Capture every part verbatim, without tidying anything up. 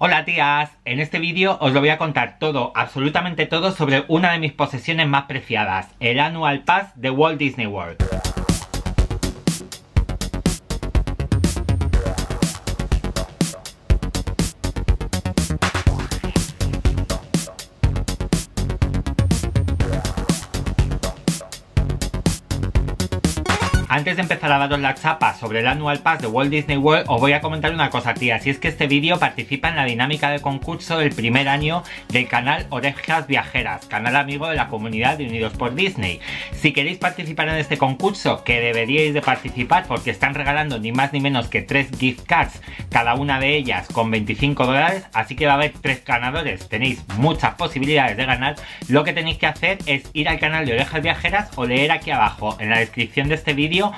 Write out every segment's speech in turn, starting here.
Hola tías, en este vídeo os lo voy a contar todo, absolutamente todo sobre una de mis posesiones más preciadas, el Annual Pass de Walt Disney World. Antes de empezar a daros la chapa sobre el Annual Pass de Walt Disney World, os voy a comentar una cosa, tía. Si es que este vídeo participa en la dinámica del concurso del primer año del canal Orejas Viajeras, canal amigo de la comunidad de Unidos por Disney. Si queréis participar en este concurso, que deberíais de participar porque están regalando ni más ni menos que tres gift cards, cada una de ellas con veinticinco dólares, así que va a haber tres ganadores. Tenéis muchas posibilidades de ganar. Lo que tenéis que hacer es ir al canal de Orejas Viajeras o leer aquí abajo, en la descripción de este vídeo,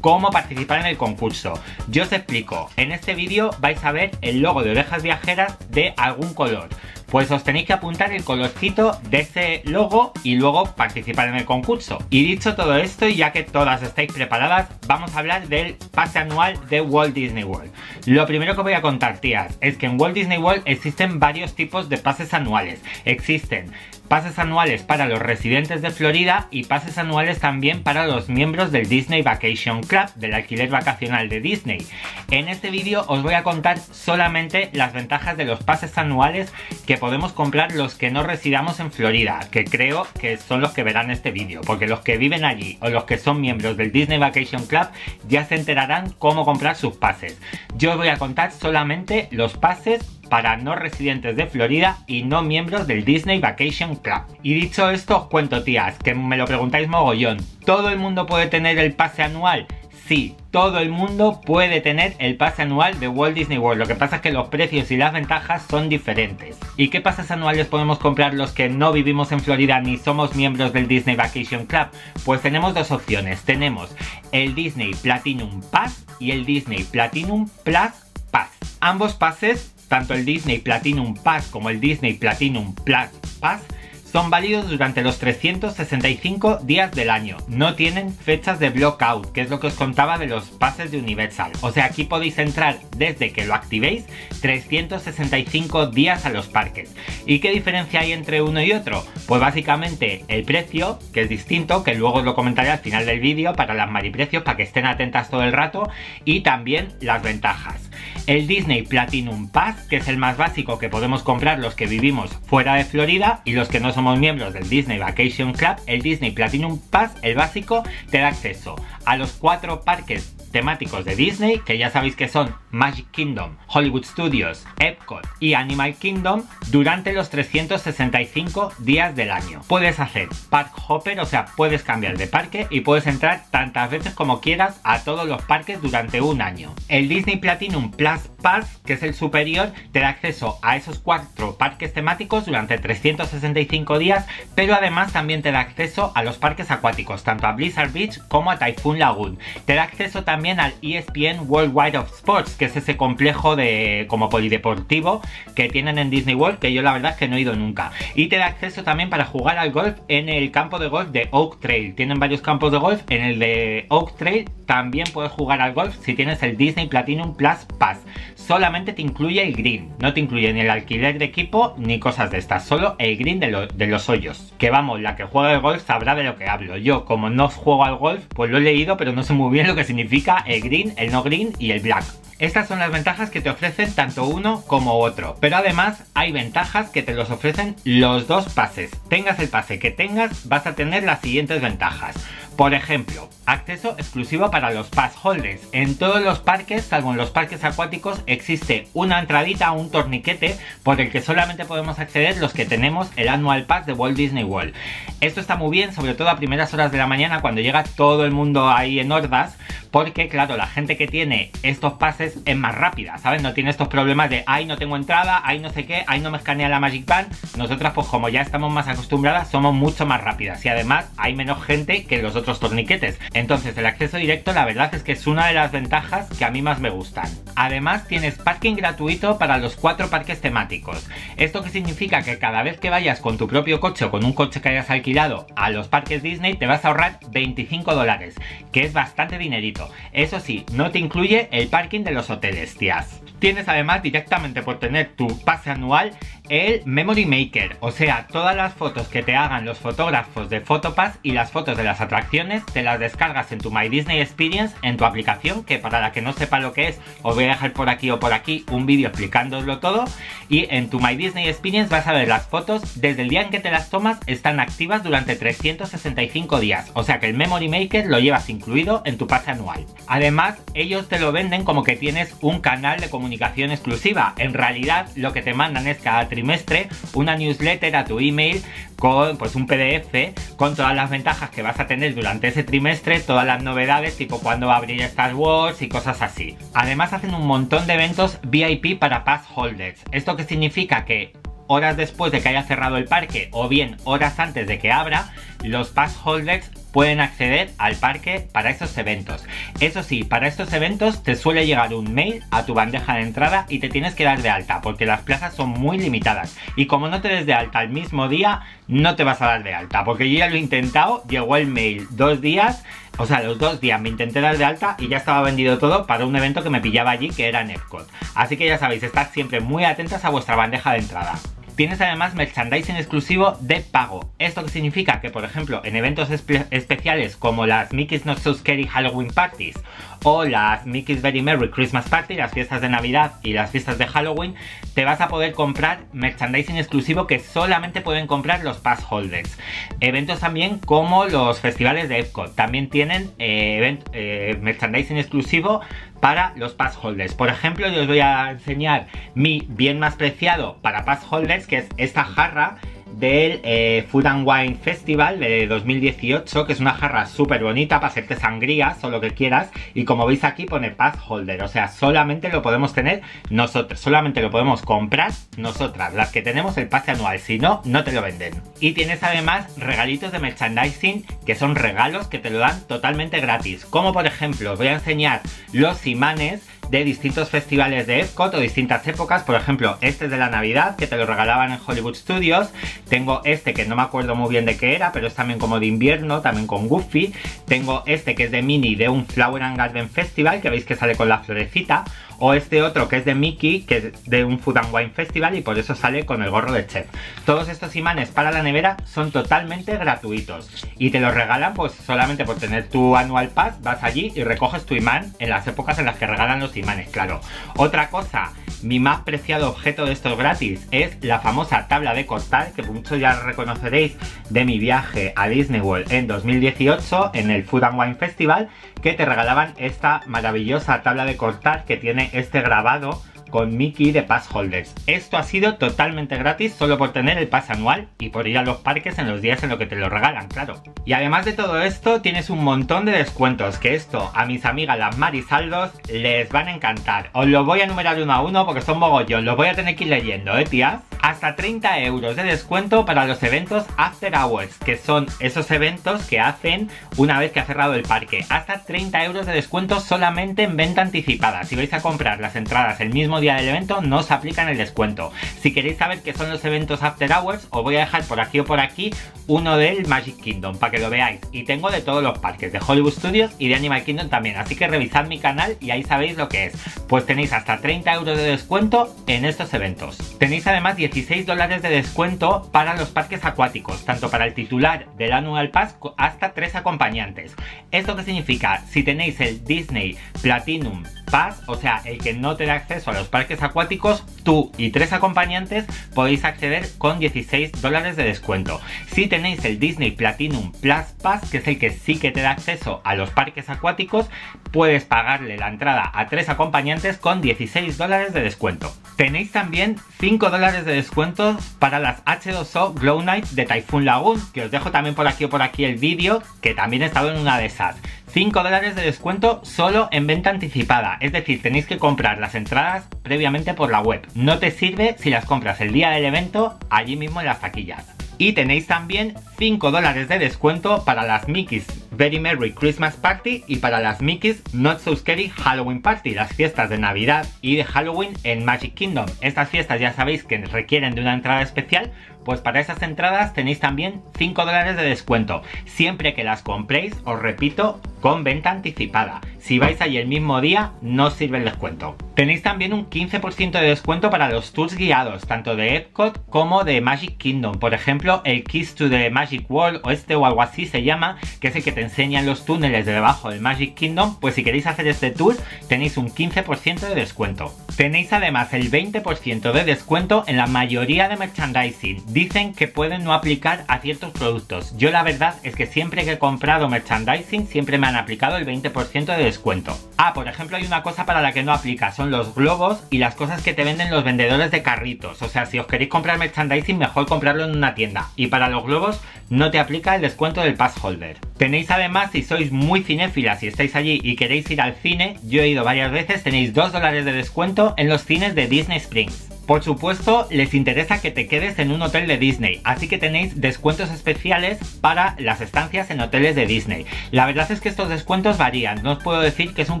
cómo participar en el concurso. Yo os explico, en este vídeo vais a ver el logo de Orejas Viajeras de algún color. Pues os tenéis que apuntar el colorcito de ese logo y luego participar en el concurso. Y dicho todo esto, y ya que todas estáis preparadas, vamos a hablar del pase anual de Walt Disney World. Lo primero que voy a contar, tías, es que en Walt Disney World existen varios tipos de pases anuales. Existen pases anuales para los residentes de Florida y pases anuales también para los miembros del Disney Vacation Club, del alquiler vacacional de Disney. En este vídeo os voy a contar solamente las ventajas de los pases anuales que podemos comprar los que no residamos en Florida, que creo que son los que verán este vídeo, porque los que viven allí o los que son miembros del Disney Vacation Club ya se enterarán cómo comprar sus pases. Yo os voy a contar solamente los pases para no residentes de Florida y no miembros del Disney Vacation Club. Y dicho esto, os cuento, tías, que me lo preguntáis mogollón. ¿Todo el mundo puede tener el pase anual? Sí, todo el mundo puede tener el pase anual de Walt Disney World, lo que pasa es que los precios y las ventajas son diferentes. ¿Y qué pases anuales podemos comprar los que no vivimos en Florida ni somos miembros del Disney Vacation Club? Pues tenemos dos opciones, tenemos el Disney Platinum Pass y el Disney Platinum Plus Pass. Ambos pases, tanto el Disney Platinum Pass como el Disney Platinum Plus Pass, son válidos durante los trescientos sesenta y cinco días del año. No tienen fechas de blockout, que es lo que os contaba de los pases de Universal. O sea, aquí podéis entrar desde que lo activéis trescientos sesenta y cinco días a los parques. ¿Y qué diferencia hay entre uno y otro? Pues básicamente el precio, que es distinto, que luego os lo comentaré al final del vídeo para las mariprecios, para que estén atentas todo el rato, y también las ventajas. El Disney Platinum Pass, que es el más básico que podemos comprar los que vivimos fuera de Florida y los que no somos miembros del Disney Vacation Club, el Disney Platinum Pass, el básico, te da acceso a los cuatro parques temáticos de Disney, que ya sabéis que son Magic Kingdom, Hollywood Studios, Epcot y Animal Kingdom, durante los trescientos sesenta y cinco días del año. Puedes hacer park hopper, o sea, puedes cambiar de parque y puedes entrar tantas veces como quieras a todos los parques durante un año. El Disney Platinum Plus Pass, que es el superior, te da acceso a esos cuatro parques temáticos durante trescientos sesenta y cinco días, pero además también te da acceso a los parques acuáticos, tanto a Blizzard Beach como a Typhoon Lagoon. Te da acceso también también al E S P N Worldwide of Sports, que es ese complejo de como polideportivo que tienen en Disney World, que yo la verdad es que no he ido nunca. Y te da acceso también para jugar al golf en el campo de golf de Oak Trail. Tienen varios campos de golf, en el de Oak Trail también puedes jugar al golf si tienes el Disney Platinum Plus Pass. Solamente te incluye el green, no te incluye ni el alquiler de equipo ni cosas de estas, solo el green de, lo, de los hoyos. Que vamos, la que juega al golf sabrá de lo que hablo. Yo, como no juego al golf, pues lo he leído, pero no sé muy bien lo que significa el green, el no green y el black. Estas son las ventajas que te ofrecen tanto uno como otro, pero además hay ventajas que te los ofrecen los dos pases. Tengas el pase que tengas, vas a tener las siguientes ventajas. Por ejemplo, acceso exclusivo para los pass holders. En todos los parques, salvo en los parques acuáticos, existe una entradita, un torniquete por el que solamente podemos acceder los que tenemos el Annual Pass de Walt Disney World. Esto está muy bien, sobre todo a primeras horas de la mañana, cuando llega todo el mundo ahí en hordas, porque claro, la gente que tiene estos pases es más rápida, ¿sabes? No tiene estos problemas de ay, no tengo entrada, ay, no sé qué, ay, no me escanea la Magic Band. Nosotras, pues como ya estamos más acostumbradas, somos mucho más rápidas y además hay menos gente que los otros otros torniquetes. Entonces el acceso directo la verdad es que es una de las ventajas que a mí más me gustan. Además tienes parking gratuito para los cuatro parques temáticos. Esto que significa que cada vez que vayas con tu propio coche o con un coche que hayas alquilado a los parques Disney te vas a ahorrar veinticinco dólares, que es bastante dinerito. Eso sí, no te incluye el parking de los hoteles, tías. Tienes además directamente por tener tu pase anual el Memory Maker, o sea, todas las fotos que te hagan los fotógrafos de Photopass y las fotos de las atracciones te las descargas en tu My Disney Experience, en tu aplicación, que para la que no sepa lo que es os voy a dejar por aquí o por aquí un vídeo explicándoslo todo, y en tu My Disney Experience vas a ver las fotos desde el día en que te las tomas, están activas durante trescientos sesenta y cinco días, o sea que el Memory Maker lo llevas incluido en tu pase anual. Además ellos te lo venden como que tienes un canal de comunicación exclusiva, en realidad lo que te mandan es cada tres trimestre una newsletter a tu email con pues un P D F con todas las ventajas que vas a tener durante ese trimestre, todas las novedades tipo cuándo va a abrir Star Wars y cosas así. Además hacen un montón de eventos V I P para pass holders, esto que significa que horas después de que haya cerrado el parque o bien horas antes de que abra, los pass holders pueden acceder al parque para estos eventos. Eso sí, para estos eventos te suele llegar un mail a tu bandeja de entrada y te tienes que dar de alta porque las plazas son muy limitadas, y como no te des de alta el mismo día no te vas a dar de alta, porque yo ya lo he intentado, llegó el mail dos días, o sea, los dos días me intenté dar de alta y ya estaba vendido todo para un evento que me pillaba allí, que era en Epcot. Así que ya sabéis, estad siempre muy atentas a vuestra bandeja de entrada. Tienes además merchandising exclusivo de pago. Esto que significa que, por ejemplo, en eventos espe especiales como las Mickey's Not So Scary Halloween Parties o las Mickey's Very Merry Christmas Party, las fiestas de Navidad y las fiestas de Halloween, te vas a poder comprar merchandising exclusivo que solamente pueden comprar los pass holders. Eventos también como los festivales de Epcot también tienen eh, eh, merchandising exclusivo para los pass holders. Por ejemplo, yo os voy a enseñar mi bien más preciado para pass holders, que es esta jarra del eh, Food and Wine Festival de dos mil dieciocho, que es una jarra súper bonita para hacerte sangrías o lo que quieras, y como veis aquí pone pass holder, o sea, solamente lo podemos tener nosotros, solamente lo podemos comprar nosotras, las que tenemos el pase anual, si no, no te lo venden. Y tienes además regalitos de merchandising, que son regalos que te lo dan totalmente gratis, como por ejemplo, os voy a enseñar los imanes de distintos festivales de Epcot o distintas épocas. Por ejemplo, este es de la Navidad, que te lo regalaban en Hollywood Studios. Tengo este que no me acuerdo muy bien de qué era, pero es también como de invierno, también con Goofy. Tengo este que es de Minnie, de un Flower and Garden Festival, que veis que sale con la florecita. O este otro que es de Mickey, que es de un Food and Wine Festival y por eso sale con el gorro de chef. Todos estos imanes para la nevera son totalmente gratuitos y te los regalan pues solamente por tener tu Annual Pass. Vas allí y recoges tu imán en las épocas en las que regalan los imanes, claro. Otra cosa, mi más preciado objeto de estos gratis es la famosa tabla de costal, que muchos ya reconoceréis de mi viaje a Disney World en dos mil dieciocho en el Food and Wine Festival, que te regalaban esta maravillosa tabla de costal que tiene este grabado con Mickey de pass holders. Esto ha sido totalmente gratis solo por tener el pase anual y por ir a los parques en los días en los que te lo regalan, claro. Y además de todo esto tienes un montón de descuentos, que esto a mis amigas las Marisaldos les van a encantar. Os lo voy a enumerar uno a uno porque son mogollón, los voy a tener que ir leyendo, eh tías. Hasta treinta euros de descuento para los eventos After Hours, que son esos eventos que hacen una vez que ha cerrado el parque. Hasta treinta euros de descuento solamente en venta anticipada. Si vais a comprar las entradas el mismo día del evento no os aplican el descuento. Si queréis saber qué son los eventos After Hours, os voy a dejar por aquí o por aquí uno del Magic Kingdom para que lo veáis. Y tengo de todos los parques, de Hollywood Studios y de Animal Kingdom también. Así que revisad mi canal y ahí sabéis lo que es. Pues tenéis hasta treinta euros de descuento en estos eventos. Tenéis además dieciséis dólares de descuento para los parques acuáticos, tanto para el titular del Annual Pass hasta tres acompañantes. ¿Esto qué significa? Si tenéis el Disney Platinum Pass, o sea, el que no te da acceso a los parques acuáticos, tú y tres acompañantes podéis acceder con dieciséis dólares de descuento. Si tenéis el Disney Platinum Plus Pass, que es el que sí que te da acceso a los parques acuáticos, puedes pagarle la entrada a tres acompañantes con dieciséis dólares de descuento. Tenéis también cinco dólares de descuento para las H dos O Glow Night de Typhoon Lagoon, que os dejo también por aquí o por aquí el vídeo, que también he estado en una de esas. cinco dólares de descuento solo en venta anticipada, es decir, tenéis que comprar las entradas previamente por la web. No te sirve si las compras el día del evento allí mismo en las taquillas. Y tenéis también cinco dólares de descuento para las Mickey's Very Merry Christmas Party y para las Mickey's Not So Scary Halloween Party, las fiestas de Navidad y de Halloween en Magic Kingdom. Estas fiestas ya sabéis que requieren de una entrada especial, pues para esas entradas tenéis también cinco dólares de descuento, siempre que las compréis, os repito, con venta anticipada. Si vais allí el mismo día, no os sirve el descuento. Tenéis también un quince por ciento de descuento para los tours guiados, tanto de Epcot como de Magic Kingdom. Por ejemplo, el Keys to the Magic World, o este o algo así se llama, que es el que te enseñan los túneles de debajo del Magic Kingdom, pues si queréis hacer este tour, tenéis un quince por ciento de descuento. Tenéis además el veinte por ciento de descuento en la mayoría de merchandising. Dicen que pueden no aplicar a ciertos productos. Yo la verdad es que siempre que he comprado merchandising, siempre me han aplicado el veinte por ciento de descuento. Ah, por ejemplo, hay una cosa para la que no aplica, son los globos y las cosas que te venden los vendedores de carritos. O sea, si os queréis comprar merchandising, mejor comprarlo en una tienda. Y para los globos no te aplica el descuento del pass holder. Tenéis además, si sois muy cinéfilas, si estáis allí y queréis ir al cine, yo he ido varias veces, tenéis dos dólares de descuento en los cines de Disney Springs. Por supuesto, les interesa que te quedes en un hotel de Disney, así que tenéis descuentos especiales para las estancias en hoteles de Disney. La verdad es que estos descuentos varían, no os puedo decir que es un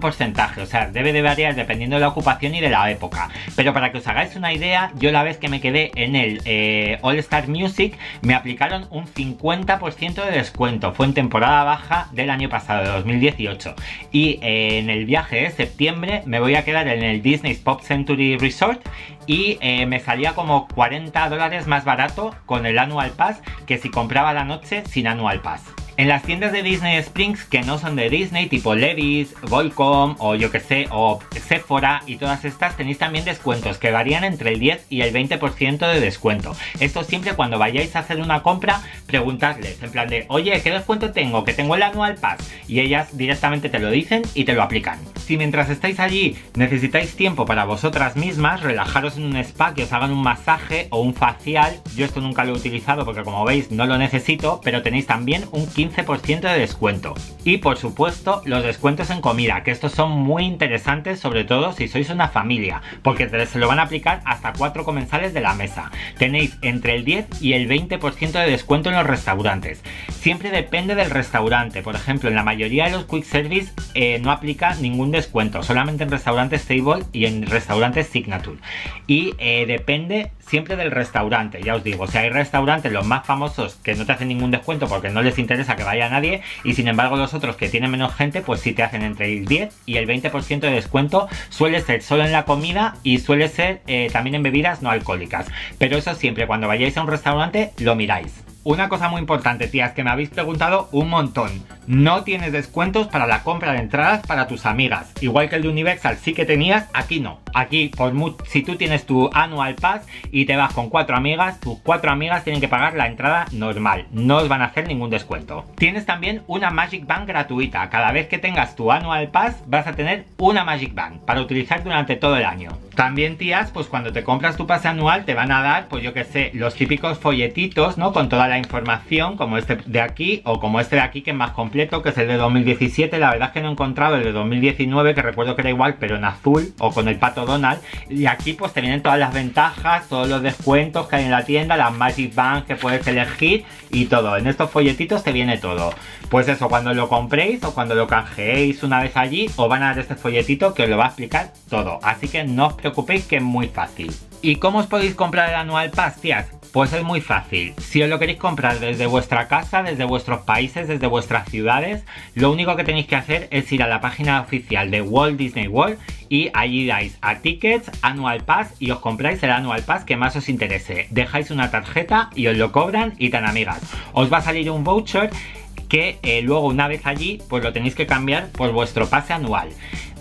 porcentaje, o sea, debe de variar dependiendo de la ocupación y de la época. Pero para que os hagáis una idea, yo la vez que me quedé en el eh, All Star Music me aplicaron un cincuenta por ciento de descuento, fue en temporada baja del año pasado, de dos mil dieciocho. Y eh, en el viaje de septiembre me voy a quedar en el Disney's Pop Century Resort y Eh, me salía como cuarenta dólares más barato con el Annual Pass que si compraba la noche sin Annual Pass. En las tiendas de Disney Springs que no son de Disney, tipo Levi's, Volcom o yo que sé, o Sephora y todas estas, tenéis también descuentos que varían entre el diez y el veinte por ciento de descuento. Esto siempre cuando vayáis a hacer una compra, preguntadles en plan de, oye, ¿qué descuento tengo? Que tengo el Annual Pass. Y ellas directamente te lo dicen y te lo aplican. Si mientras estáis allí necesitáis tiempo para vosotras mismas, relajaros en un spa, que os hagan un masaje o un facial. Yo esto nunca lo he utilizado porque como veis no lo necesito, pero tenéis también un quince por ciento de descuento. Y por supuesto los descuentos en comida, que estos son muy interesantes, sobre todo si sois una familia, porque se lo van a aplicar hasta cuatro comensales de la mesa. Tenéis entre el diez y el veinte por ciento de descuento en los restaurantes. Siempre depende del restaurante. Por ejemplo, en la mayoría de los quick service eh, no aplica ningún descuento, solamente en restaurantes table y en restaurantes signature. Y eh, depende siempre del restaurante, ya os digo. O sea, hay restaurantes, los más famosos, que no te hacen ningún descuento porque no les interesa que vaya nadie, y sin embargo los otros que tienen menos gente pues sí te hacen entre el diez y el veinte por ciento de descuento. Suele ser solo en la comida y suele ser eh, también en bebidas no alcohólicas, pero eso siempre cuando vayáis a un restaurante lo miráis. Una cosa muy importante, tías, que me habéis preguntado un montón. No tienes descuentos para la compra de entradas para tus amigas. Igual que el de Universal sí que tenías, aquí no. Aquí, por mu si tú tienes tu Annual Pass y te vas con cuatro amigas, tus cuatro amigas tienen que pagar la entrada normal. No os van a hacer ningún descuento. Tienes también una Magic Band gratuita. Cada vez que tengas tu Annual Pass vas a tener una Magic Band para utilizar durante todo el año. También, tías, pues cuando te compras tu pase anual te van a dar, pues yo que sé, los típicos folletitos, ¿no? Con toda la información, como este de aquí o como este de aquí, que es más completo, que es el de dos mil diecisiete. La verdad es que no he encontrado el de dos mil diecinueve, que recuerdo que era igual pero en azul o con el pato Donald. Y aquí pues te vienen todas las ventajas, todos los descuentos que hay en la tienda, las Magic Bands que puedes elegir y todo. En estos folletitos te viene todo. Pues eso, cuando lo compréis o cuando lo canjeéis una vez allí, os van a dar este folletito que os lo va a explicar todo, así que no os preocupéis, que es muy fácil. ¿Y cómo os podéis comprar el Annual Pass, tías? Pues es muy fácil. Si os lo queréis comprar desde vuestra casa, desde vuestros países, desde vuestras ciudades, lo único que tenéis que hacer es ir a la página oficial de Walt Disney World y allí dais a Tickets, Annual Pass y os compráis el Annual Pass que más os interese. Dejáis una tarjeta y os lo cobran y tan amigas. Os va a salir un voucher que eh, luego una vez allí pues lo tenéis que cambiar por vuestro pase anual.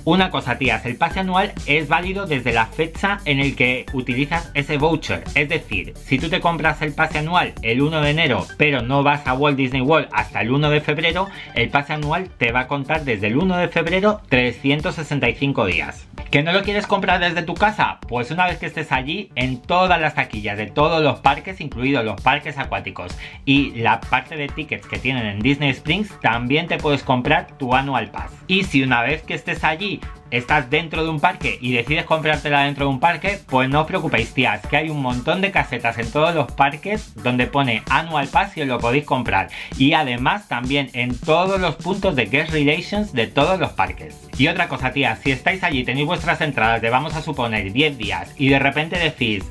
Una cosa, tías, el pase anual es válido desde la fecha en el que utilizas ese voucher. Es decir, si tú te compras el pase anual el uno de enero, pero no vas a Walt Disney World hasta el uno de febrero, el pase anual te va a contar desde el uno de febrero trescientos sesenta y cinco días. ¿Que no lo quieres comprar desde tu casa? Pues una vez que estés allí, en todas las taquillas de todos los parques, incluidos los parques acuáticos y la parte de tickets que tienen en Disney Springs, también te puedes comprar tu Annual Pass. Y si una vez que estés allí estás dentro de un parque y decides comprártela dentro de un parque, pues no os preocupéis, tías, que hay un montón de casetas en todos los parques donde pone Annual Pass y os lo podéis comprar, y además también en todos los puntos de Guest Relations de todos los parques. Y otra cosa, tías, si estáis allí, tenéis vuestras entradas de, vamos a suponer, diez días, y de repente decís: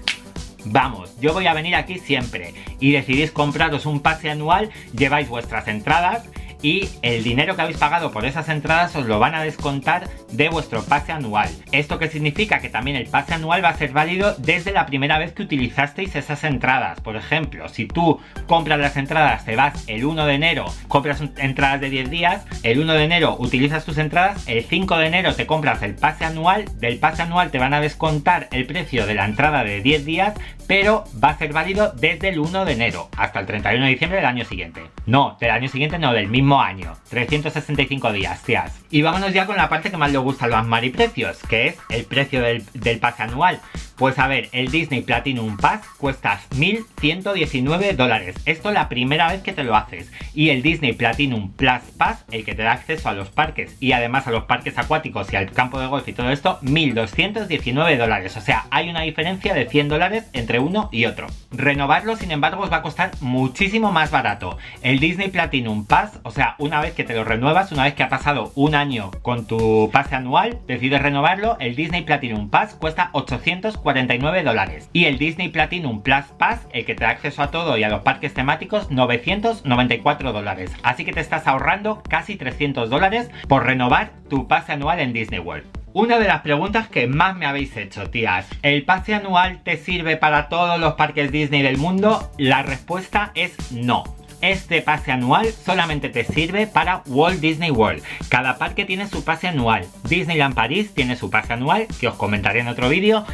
vamos, yo voy a venir aquí siempre, y decidís compraros un pase anual, lleváis vuestras entradas y el dinero que habéis pagado por esas entradas os lo van a descontar de vuestro pase anual. Esto que significa que también el pase anual va a ser válido desde la primera vez que utilizasteis esas entradas. Por ejemplo, si tú compras las entradas, te vas el uno de enero, compras entradas de diez días, el uno de enero utilizas tus entradas, el cinco de enero te compras el pase anual, del pase anual te van a descontar el precio de la entrada de diez días, pero va a ser válido desde el uno de enero hasta el treinta y uno de diciembre del año siguiente. No, del año siguiente no, del mismo año. trescientos sesenta y cinco días, tías. Y vámonos ya con la parte que más le gusta a los mariprecios, que es el precio del, del pase anual. Pues a ver, el Disney Platinum Pass cuesta mil ciento diecinueve dólares. Esto la primera vez que te lo haces. Y el Disney Platinum Plus Pass, el que te da acceso a los parques y además a los parques acuáticos y al campo de golf y todo esto, mil doscientos diecinueve dólares. O sea, hay una diferencia de cien dólares entre uno y otro. Renovarlo, sin embargo, os va a costar muchísimo más barato. El Disney Platinum Pass, o sea, una vez que te lo renuevas, una vez que ha pasado un año con tu pase anual, decides renovarlo, el Disney Platinum Pass cuesta ochocientos cuarenta y nueve dólares. Y el Disney Platinum Plus Pass, el que te da acceso a todo y a los parques temáticos, novecientos noventa y cuatro dólares. Así que te estás ahorrando casi trescientos dólares por renovar tu pase anual en Disney World. Una de las preguntas que más me habéis hecho, tías: ¿el pase anual te sirve para todos los parques Disney del mundo? La respuesta es no. Este pase anual solamente te sirve para Walt Disney World. Cada parque tiene su pase anual. Disneyland París tiene su pase anual, que os comentaré en otro vídeo.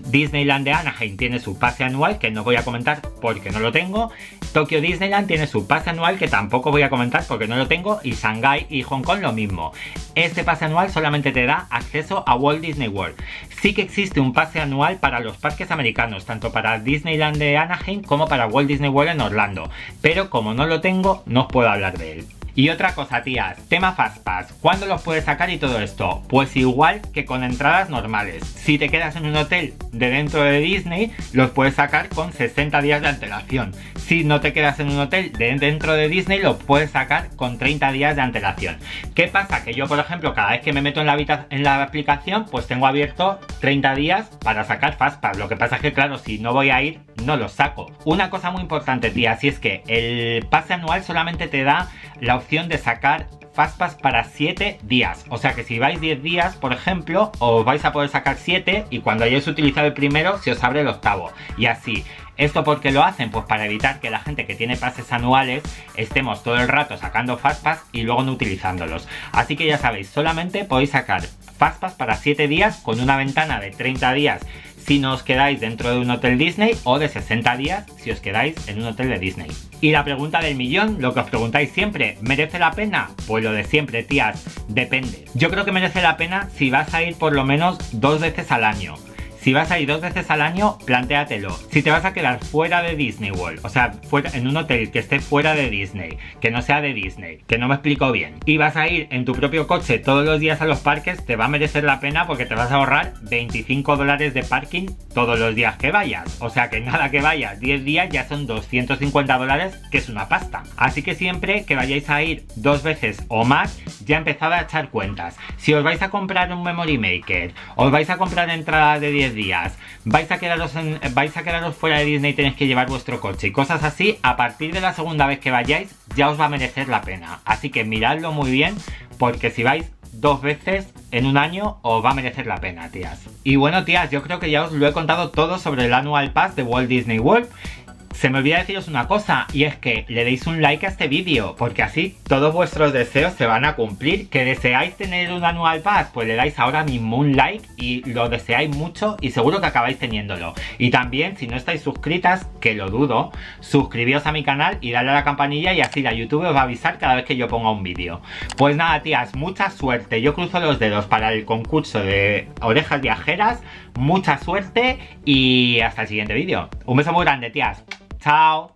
Disneyland de Anaheim tiene su pase anual, que no voy a comentar porque no lo tengo. Tokyo Disneyland tiene su pase anual, que tampoco voy a comentar porque no lo tengo. Y Shanghái y Hong Kong lo mismo. Este pase anual solamente te da acceso a Walt Disney World. Sí que existe un pase anual para los parques americanos, tanto para Disneyland de Anaheim como para Walt Disney World en Orlando, pero como no lo tengo, no os puedo hablar de él. Y otra cosa, tías, tema Fastpass, ¿cuándo los puedes sacar y todo esto? Pues igual que con entradas normales. Si te quedas en un hotel de dentro de Disney, los puedes sacar con sesenta días de antelación. Si no te quedas en un hotel de dentro de Disney, los puedes sacar con treinta días de antelación. ¿Qué pasa? Que yo, por ejemplo, cada vez que me meto en la, en la aplicación, pues tengo abierto treinta días para sacar Fastpass. Lo que pasa es que, claro, si no voy a ir, no los saco. Una cosa muy importante, tías, y es que el pase anual solamente te da la opción de sacar Fastpass para siete días, o sea que si vais diez días, por ejemplo, os vais a poder sacar siete, y cuando hayáis utilizado el primero se os abre el octavo, y así. ¿Esto por qué lo hacen? Pues para evitar que la gente que tiene pases anuales estemos todo el rato sacando Fastpass y luego no utilizándolos. Así que ya sabéis, solamente podéis sacar Fastpass para siete días, con una ventana de treinta días si no os quedáis dentro de un hotel Disney, o de sesenta días si os quedáis en un hotel de Disney. Y la pregunta del millón, lo que os preguntáis siempre: ¿merece la pena? Pues lo de siempre, tías, depende. Yo creo que merece la pena si vas a ir por lo menos dos veces al año. Si vas a ir dos veces al año, plantéatelo. Si te vas a quedar fuera de Disney World, o sea, fuera, en un hotel que esté fuera de Disney, que no sea de Disney, que no me explico bien, y vas a ir en tu propio coche todos los días a los parques, te va a merecer la pena porque te vas a ahorrar veinticinco dólares de parking todos los días que vayas. O sea que nada, que vayas diez días ya son doscientos cincuenta dólares, que es una pasta. Así que siempre que vayáis a ir dos veces o más, ya empezad a echar cuentas. Si os vais a comprar un Memory Maker, os vais a comprar entradas de diez días, vais a quedaros en, vais a quedaros fuera de Disney y tenéis que llevar vuestro coche y cosas así, a partir de la segunda vez que vayáis ya os va a merecer la pena. Así que miradlo muy bien, porque si vais dos veces en un año os va a merecer la pena, tías. Y bueno, tías, yo creo que ya os lo he contado todo sobre el Annual Pass de Walt Disney World. Se me olvida deciros una cosa, y es que le deis un like a este vídeo, porque así todos vuestros deseos se van a cumplir. ¿Que deseáis tener un Annual Pass? Pues le dais ahora mismo un like y lo deseáis mucho y seguro que acabáis teniéndolo. Y también, si no estáis suscritas, que lo dudo, suscribíos a mi canal y dale a la campanilla, y así la YouTube os va a avisar cada vez que yo ponga un vídeo. Pues nada, tías, mucha suerte. Yo cruzo los dedos para el concurso de Orejas Viajeras. Mucha suerte y hasta el siguiente vídeo. Un beso muy grande, tías. Chao.